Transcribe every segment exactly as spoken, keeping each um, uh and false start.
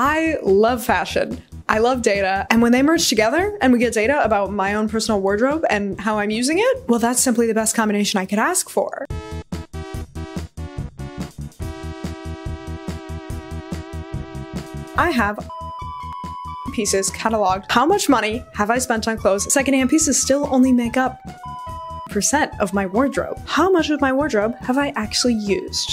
I love fashion. I love data. And when they merge together and we get data about my own personal wardrobe and how I'm using it, well, that's simply the best combination I could ask for. I have pieces cataloged. How much money have I spent on clothes? Secondhand pieces still only make up percent of my wardrobe. How much of my wardrobe have I actually used?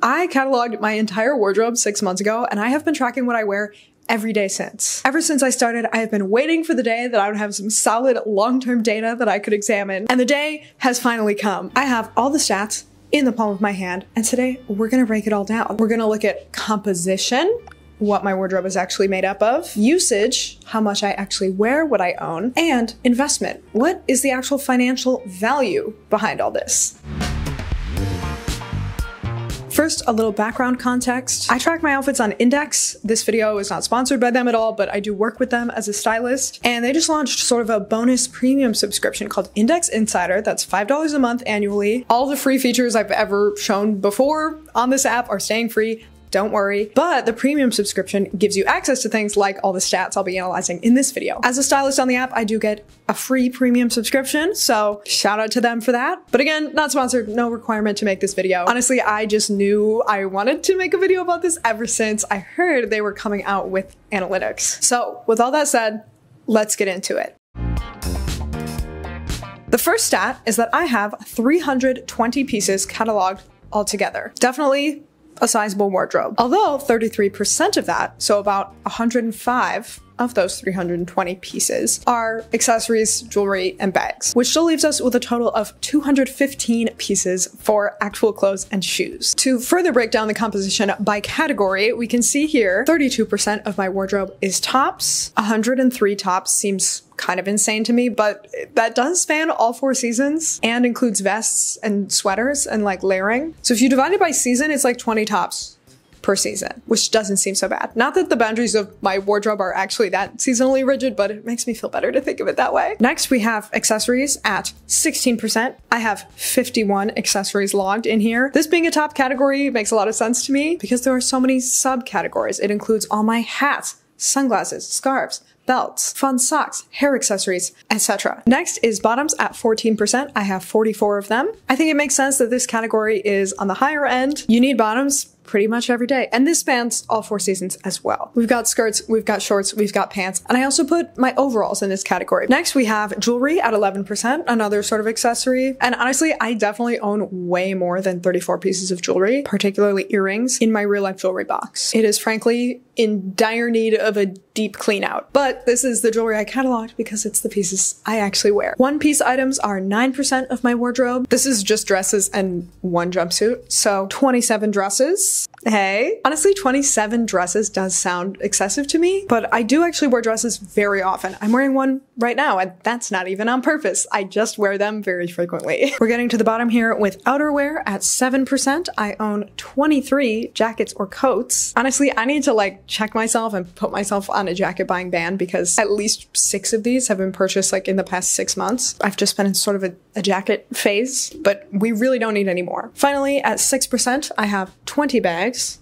I cataloged my entire wardrobe six months ago, and I have been tracking what I wear every day since. Ever since I started, I have been waiting for the day that I would have some solid long-term data that I could examine, and the day has finally come. I have all the stats in the palm of my hand, and today we're gonna break it all down. We're gonna look at composition, what my wardrobe is actually made up of, usage, how much I actually wear, what I own, and investment. What is the actual financial value behind all this? First, a little background context. I track my outfits on Indyx. This video is not sponsored by them at all, but I do work with them as a stylist. And they just launched sort of a bonus premium subscription called Indyx Insider. That's five dollars a month annually. All the free features I've ever shown before on this app are staying free. Don't worry. But the premium subscription gives you access to things like all the stats I'll be analyzing in this video. As a stylist on the app, I do get a free premium subscription, so shout out to them for that. But again, not sponsored, no requirement to make this video. Honestly, I just knew I wanted to make a video about this ever since I heard they were coming out with analytics. So with all that said, let's get into it. The first stat is that I have three hundred twenty pieces cataloged altogether. Definitely a sizable wardrobe. Although thirty-three percent of that, so about one hundred five of those three hundred twenty pieces, are accessories, jewelry, and bags, which still leaves us with a total of two hundred fifteen pieces for actual clothes and shoes. To further break down the composition by category, we can see here thirty-two percent of my wardrobe is tops. one hundred three tops seems kind of insane to me, but that does span all four seasons and includes vests and sweaters and like layering. So if you divide it by season, it's like twenty tops per season, which doesn't seem so bad. Not that the boundaries of my wardrobe are actually that seasonally rigid, but it makes me feel better to think of it that way. Next, we have accessories at sixteen percent. I have fifty-one accessories logged in here. This being a top category makes a lot of sense to me because there are so many subcategories. It includes all my hats, sunglasses, scarves, belts, fun socks, hair accessories, et cetera. Next is bottoms at fourteen percent. I have forty-four of them. I think it makes sense that this category is on the higher end. You need bottoms pretty much every day, and this spans all four seasons as well. We've got skirts, we've got shorts, we've got pants, and I also put my overalls in this category. Next, we have jewelry at eleven percent, another sort of accessory. And honestly, I definitely own way more than thirty-four pieces of jewelry, particularly earrings, in my real life jewelry box. It is frankly in dire need of a deep clean out, but this is the jewelry I cataloged because it's the pieces I actually wear. One piece items are nine percent of my wardrobe. This is just dresses and one jumpsuit, so twenty-seven dresses. Hey, honestly, twenty-seven dresses does sound excessive to me, but I do actually wear dresses very often. I'm wearing one right now, and that's not even on purpose. I just wear them very frequently. We're getting to the bottom here with outerwear at seven percent. I own twenty-three jackets or coats. Honestly, I need to like check myself and put myself on a jacket buying ban because at least six of these have been purchased like in the past six months. I've just been in sort of a, a jacket phase, but we really don't need any more. Finally, at six percent, I have twenty bags.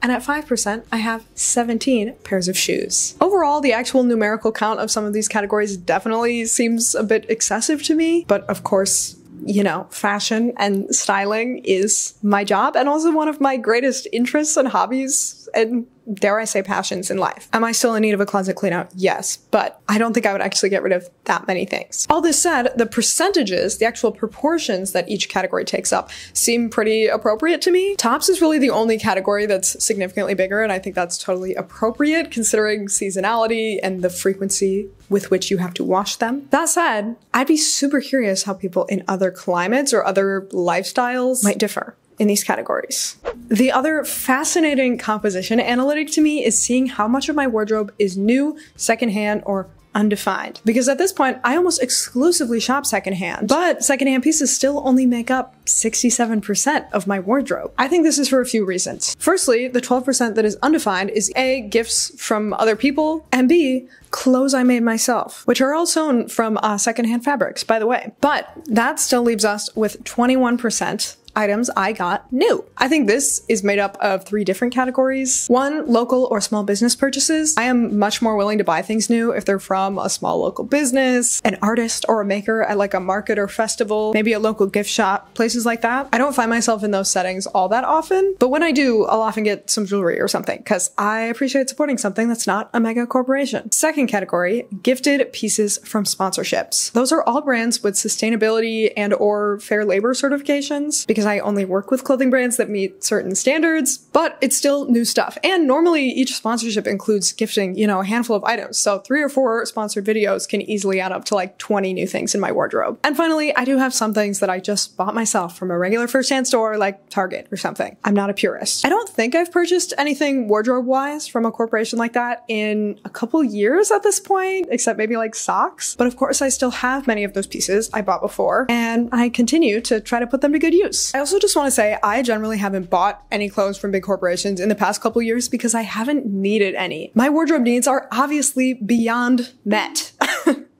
And at five percent, I have seventeen pairs of shoes. Overall, the actual numerical count of some of these categories definitely seems a bit excessive to me, but of course, you know, fashion and styling is my job and also one of my greatest interests and hobbies and, dare I say, passions in life. Am I still in need of a closet clean out? Yes, but I don't think I would actually get rid of that many things. All this said, the percentages, the actual proportions that each category takes up seem pretty appropriate to me. Tops is really the only category that's significantly bigger, and I think that's totally appropriate considering seasonality and the frequency with which you have to wash them. That said, I'd be super curious how people in other climates or other lifestyles might differ in these categories. The other fascinating composition analytic to me is seeing how much of my wardrobe is new, secondhand, or undefined. Because at this point, I almost exclusively shop secondhand, but secondhand pieces still only make up sixty-seven percent of my wardrobe. I think this is for a few reasons. Firstly, the twelve percent that is undefined is A, gifts from other people, and B, clothes I made myself, which are all sewn from uh, secondhand fabrics, by the way. But that still leaves us with twenty-one percent items I got new. I think this is made up of three different categories. One, local or small business purchases. I am much more willing to buy things new if they're from a small local business, an artist or a maker at like a market or festival, maybe a local gift shop, places like that. I don't find myself in those settings all that often, but when I do, I'll often get some jewelry or something because I appreciate supporting something that's not a mega corporation. Second category, gifted pieces from sponsorships. Those are all brands with sustainability and or fair labor certifications because I only work with clothing brands that meet certain standards, but it's still new stuff. And normally each sponsorship includes gifting, you know, a handful of items. So three or four sponsored videos can easily add up to like twenty new things in my wardrobe. And finally, I do have some things that I just bought myself from a regular first-hand store like Target or something. I'm not a purist. I don't think I've purchased anything wardrobe-wise from a corporation like that in a couple years at this point, except maybe like socks. But of course, I still have many of those pieces I bought before, and I continue to try to put them to good use. I also just want to say I generally haven't bought any clothes from big corporations in the past couple years because I haven't needed any. My wardrobe needs are obviously beyond met.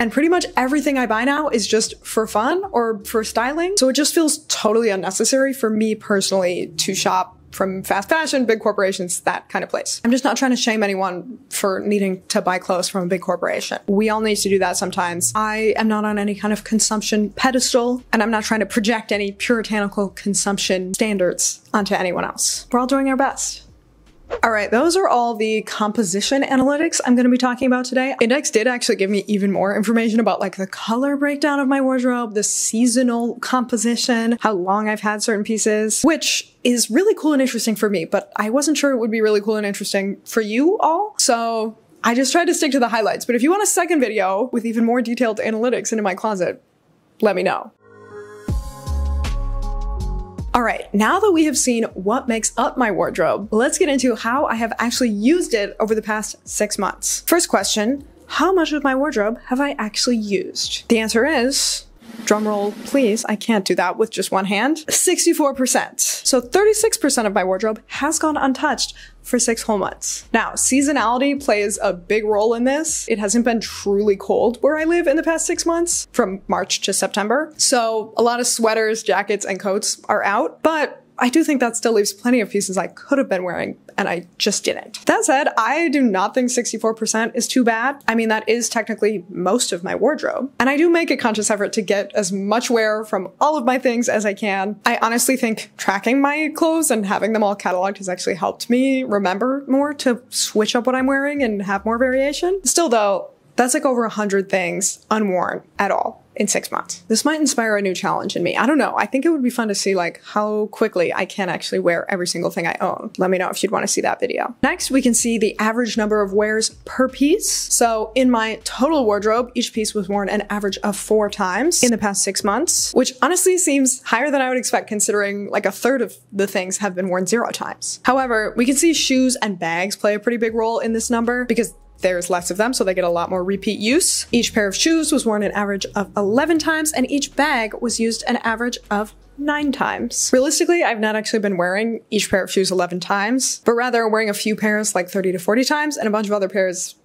And pretty much everything I buy now is just for fun or for styling. So it just feels totally unnecessary for me personally to shop from fast fashion, big corporations, that kind of place. I'm just not trying to shame anyone for needing to buy clothes from a big corporation. We all need to do that sometimes. I am not on any kind of consumption pedestal, and I'm not trying to project any puritanical consumption standards onto anyone else. We're all doing our best. All right, those are all the composition analytics I'm going to be talking about today. Indyx did actually give me even more information about like the color breakdown of my wardrobe, the seasonal composition, how long I've had certain pieces, which is really cool and interesting for me, but I wasn't sure it would be really cool and interesting for you all. So I just tried to stick to the highlights. But if you want a second video with even more detailed analytics into my closet, let me know. All right, now that we have seen what makes up my wardrobe, let's get into how I have actually used it over the past six months. First question, how much of my wardrobe have I actually used? The answer is, drum roll please, I can't do that with just one hand, sixty-four percent. So thirty-six percent of my wardrobe has gone untouched for six whole months. Now, seasonality plays a big role in this. It hasn't been truly cold where I live in the past six months, from March to September. So a lot of sweaters, jackets, and coats are out, but I do think that still leaves plenty of pieces I could have been wearing, and I just didn't. That said, I do not think sixty-four percent is too bad. I mean, that is technically most of my wardrobe. And I do make a conscious effort to get as much wear from all of my things as I can. I honestly think tracking my clothes and having them all cataloged has actually helped me remember more to switch up what I'm wearing and have more variation. Still though, that's like over one hundred things unworn at all in six months. This might inspire a new challenge in me. I don't know. I think it would be fun to see like how quickly I can actually wear every single thing I own. Let me know if you'd want to see that video. Next, we can see the average number of wears per piece. So in my total wardrobe, each piece was worn an average of four times in the past six months, which honestly seems higher than I would expect considering like a third of the things have been worn zero times. However, we can see shoes and bags play a pretty big role in this number because there's less of them, so they get a lot more repeat use. Each pair of shoes was worn an average of eleven times, and each bag was used an average of nine times. Realistically, I've not actually been wearing each pair of shoes eleven times, but rather wearing a few pairs like thirty to forty times and a bunch of other pairs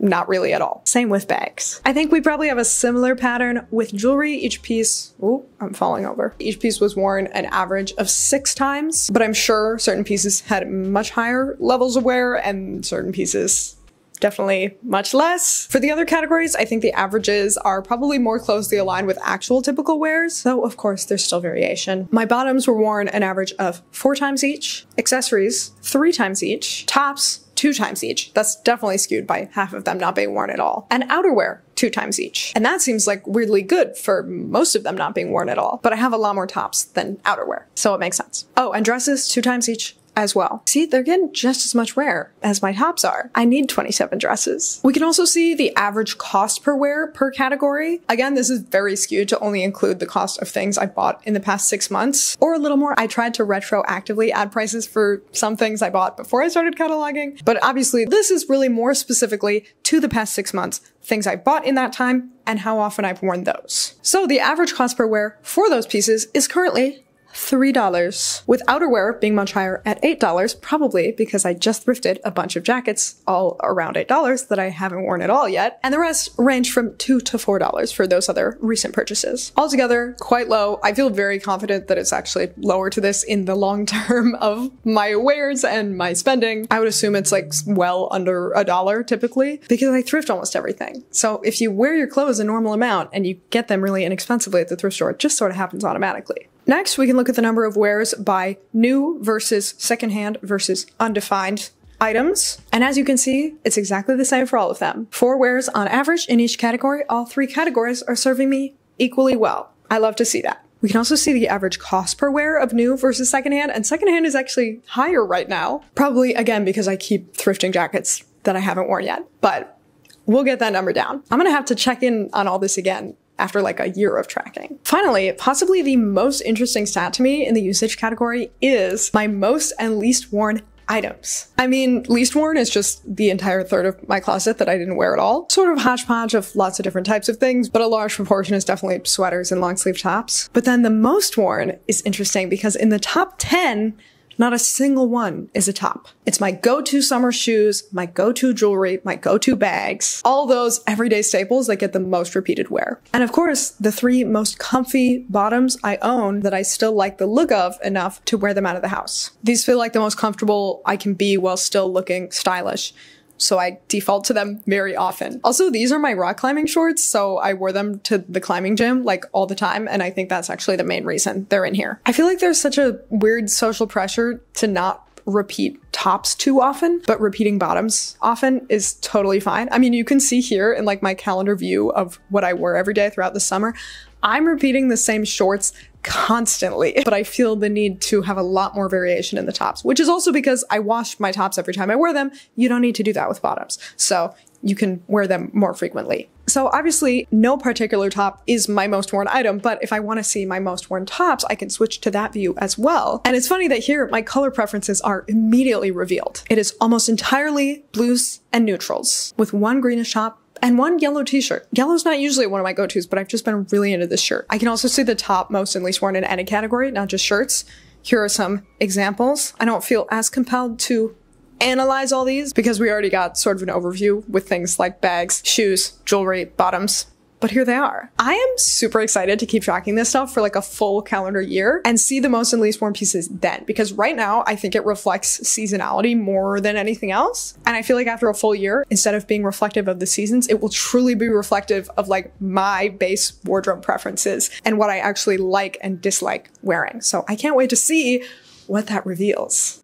not really at all. Same with bags. I think we probably have a similar pattern with jewelry. Each piece, ooh, I'm falling over. Each piece was worn an average of six times, but I'm sure certain pieces had much higher levels of wear and certain pieces definitely much less. For the other categories, I think the averages are probably more closely aligned with actual typical wears, though of course there's still variation. My bottoms were worn an average of four times each, accessories three times each, tops two times each. That's definitely skewed by half of them not being worn at all, and outerwear two times each. And that seems like weirdly good for most of them not being worn at all, but I have a lot more tops than outerwear, so it makes sense. Oh, and dresses two times each as well. See, they're getting just as much wear as my tops are. I need twenty-seven dresses. We can also see the average cost per wear per category. Again, this is very skewed to only include the cost of things I bought in the past six months or a little more. I tried to retroactively add prices for some things I bought before I started cataloging, but obviously this is really more specifically to the past six months, things I bought in that time and how often I've worn those. So the average cost per wear for those pieces is currently three dollars, with outerwear being much higher at eight dollars, probably because I just thrifted a bunch of jackets all around eight dollars that I haven't worn at all yet, and the rest range from two to four dollars for those other recent purchases. Altogether, quite low. I feel very confident that it's actually lower to this in the long term of my wares and my spending. I would assume it's like well under a dollar typically, because I thrift almost everything. So if you wear your clothes a normal amount and you get them really inexpensively at the thrift store, it just sort of happens automatically. Next, we can look at the number of wares by new versus secondhand versus undefined items. And as you can see, it's exactly the same for all of them. Four wares on average in each category. All three categories are serving me equally well. I love to see that. We can also see the average cost per wear of new versus secondhand, and secondhand is actually higher right now. Probably, again, because I keep thrifting jackets that I haven't worn yet, but we'll get that number down. I'm gonna have to check in on all this again after like a year of tracking. Finally, possibly the most interesting stat to me in the usage category is my most and least worn items. I mean, least worn is just the entire third of my closet that I didn't wear at all. Sort of hodgepodge of lots of different types of things, but a large proportion is definitely sweaters and long sleeve tops. But then the most worn is interesting because in the top ten, not a single one is a top. It's my go-to summer shoes, my go-to jewelry, my go-to bags, all those everyday staples that get the most repeated wear. And of course, the three most comfy bottoms I own that I still like the look of enough to wear them out of the house. These feel like the most comfortable I can be while still looking stylish, so I default to them very often. Also, these are my rock climbing shorts, so I wore them to the climbing gym like all the time, and I think that's actually the main reason they're in here. I feel like there's such a weird social pressure to not repeat tops too often, but repeating bottoms often is totally fine. I mean, you can see here in like my calendar view of what I wore every day throughout the summer, I'm repeating the same shorts constantly, but I feel the need to have a lot more variation in the tops, which is also because I wash my tops every time I wear them. You don't need to do that with bottoms, so you can wear them more frequently. So obviously no particular top is my most worn item, but if I want to see my most worn tops, I can switch to that view as well. And it's funny that here my color preferences are immediately revealed. It is almost entirely blues and neutrals, with one greenish top and one yellow t-shirt. Yellow's not usually one of my go-tos, but I've just been really into this shirt. I can also see the top most and least worn in any category, not just shirts. Here are some examples. I don't feel as compelled to analyze all these because we already got sort of an overview with things like bags, shoes, jewelry, bottoms, but here they are. I am super excited to keep tracking this stuff for like a full calendar year and see the most and least worn pieces then, because right now I think it reflects seasonality more than anything else. And I feel like after a full year, instead of being reflective of the seasons, it will truly be reflective of like my base wardrobe preferences and what I actually like and dislike wearing. So I can't wait to see what that reveals.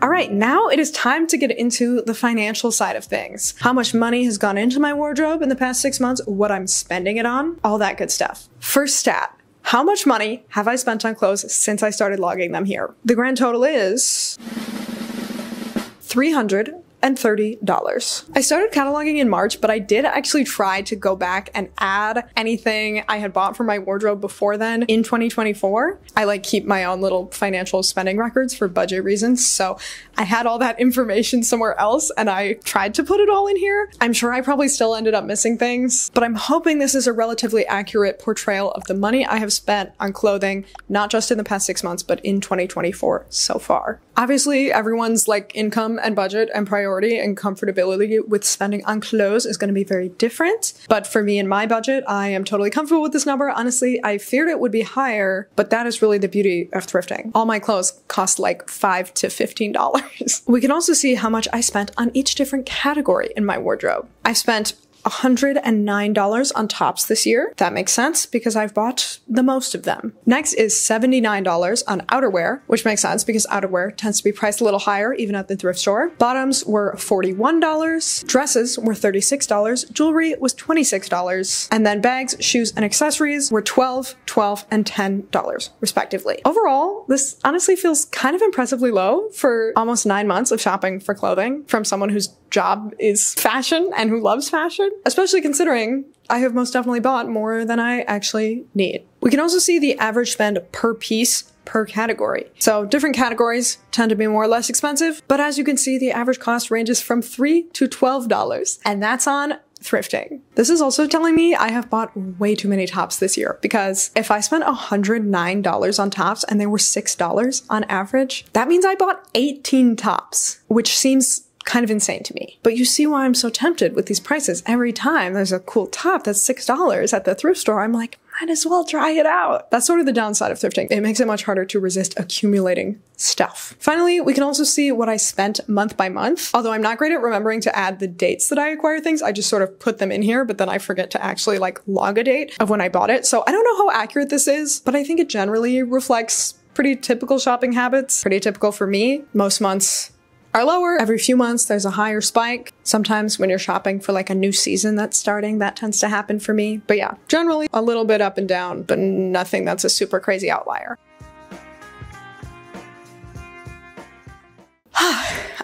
All right, now it is time to get into the financial side of things. How much money has gone into my wardrobe in the past six months, what I'm spending it on, all that good stuff. First stat, how much money have I spent on clothes since I started logging them here? The grand total is three hundred and thirty dollars. I started cataloging in March, but I did actually try to go back and add anything I had bought for my wardrobe before then in twenty twenty-four. I like keep my own little financial spending records for budget reasons, so I had all that information somewhere else and I tried to put it all in here. I'm sure I probably still ended up missing things, but I'm hoping this is a relatively accurate portrayal of the money I have spent on clothing, not just in the past six months, but in twenty twenty-four so far. Obviously, everyone's like income and budget and priority and comfortability with spending on clothes is going to be very different. But for me and my budget, I am totally comfortable with this number. Honestly, I feared it would be higher, but that is really the beauty of thrifting. All my clothes cost like five to fifteen dollars. We can also see how much I spent on each different category in my wardrobe. I spent one hundred and nine dollars on tops this year. That makes sense because I've bought the most of them. Next is seventy-nine dollars on outerwear, which makes sense because outerwear tends to be priced a little higher even at the thrift store. Bottoms were forty-one dollars, dresses were thirty-six dollars, jewelry was twenty-six dollars, and then bags, shoes, and accessories were twelve dollars, twelve dollars, and ten dollars respectively. Overall, this honestly feels kind of impressively low for almost nine months of shopping for clothing from someone who's job is fashion and who loves fashion, especially considering I have most definitely bought more than I actually need. We can also see the average spend per piece per category. So different categories tend to be more or less expensive, but as you can see, the average cost ranges from three to twelve dollars, and that's on thrifting. This is also telling me I have bought way too many tops this year, because if I spent one hundred nine dollars on tops and they were six dollars on average, that means I bought eighteen tops, which seems kind of insane to me. But you see why I'm so tempted with these prices. Every time there's a cool top that's six dollars at the thrift store, I'm like, might as well try it out. That's sort of the downside of thrifting. It makes it much harder to resist accumulating stuff. Finally, we can also see what I spent month by month. Although I'm not great at remembering to add the dates that I acquire things, I just sort of put them in here, but then I forget to actually like log a date of when I bought it. So I don't know how accurate this is, but I think it generally reflects pretty typical shopping habits. Pretty typical for me. Most months are lower. Every few months there's a higher spike. Sometimes when you're shopping for like a new season that's starting, that tends to happen for me. But yeah, generally a little bit up and down, but nothing that's a super crazy outlier.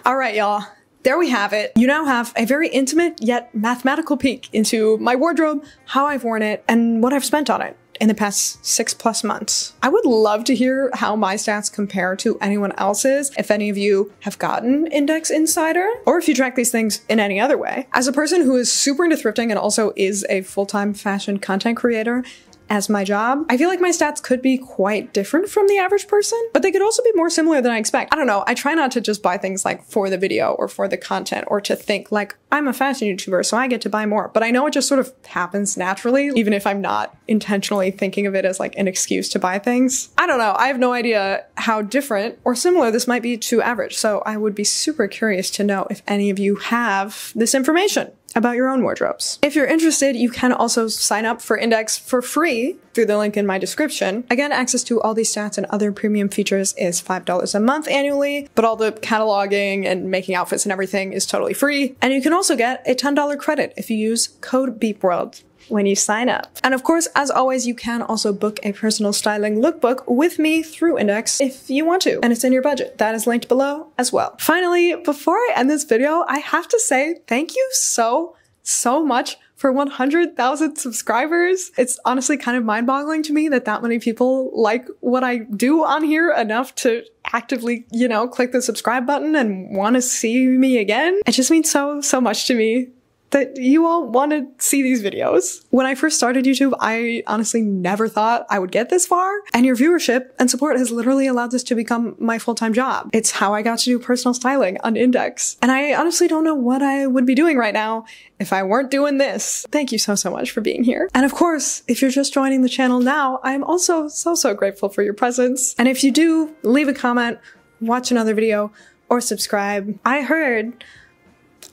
All right, y'all. There we have it. You now have a very intimate yet mathematical peek into my wardrobe, how I've worn it, and what I've spent on it in the past six plus months. I would love to hear how my stats compare to anyone else's, if any of you have gotten Indyx Insider, or if you track these things in any other way. As a person who is super into thrifting and also is a full-time fashion content creator as my job, I feel like my stats could be quite different from the average person, but they could also be more similar than I expect. I don't know, I try not to just buy things like for the video or for the content, or to think like, I'm a fashion YouTuber, so I get to buy more. But I know it just sort of happens naturally, even if I'm not intentionally thinking of it as like an excuse to buy things. I don't know. I have no idea how different or similar this might be to average. So I would be super curious to know if any of you have this information about your own wardrobes. If you're interested, you can also sign up for Indyx for free through the link in my description. Again, access to all these stats and other premium features is five dollars a month annually, but all the cataloging and making outfits and everything is totally free. And you can also get a ten dollar credit if you use code BEEPWORLD when you sign up. And of course, as always, you can also book a personal styling lookbook with me through Indyx if you want to, and it's in your budget. That is linked below as well. Finally, before I end this video, I have to say thank you so, so much for one hundred thousand subscribers. It's honestly kind of mind-boggling to me that that many people like what I do on here enough to actively, you know, click the subscribe button and want to see me again. It just means so, so much to me that you all want to see these videos. When I first started YouTube, I honestly never thought I would get this far, and your viewership and support has literally allowed this to become my full-time job. It's how I got to do personal styling on Indyx, and I honestly don't know what I would be doing right now if I weren't doing this. Thank you so, so much for being here. And of course, if you're just joining the channel now, I'm also so, so grateful for your presence. And if you do, leave a comment, watch another video, or subscribe. I heard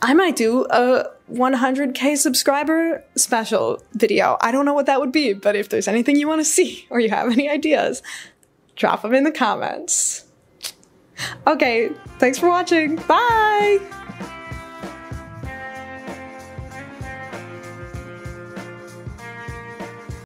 I might do a one hundred K subscriber special video. I don't know what that would be, but if there's anything you want to see or you have any ideas, drop them in the comments. Okay, thanks for watching. Bye!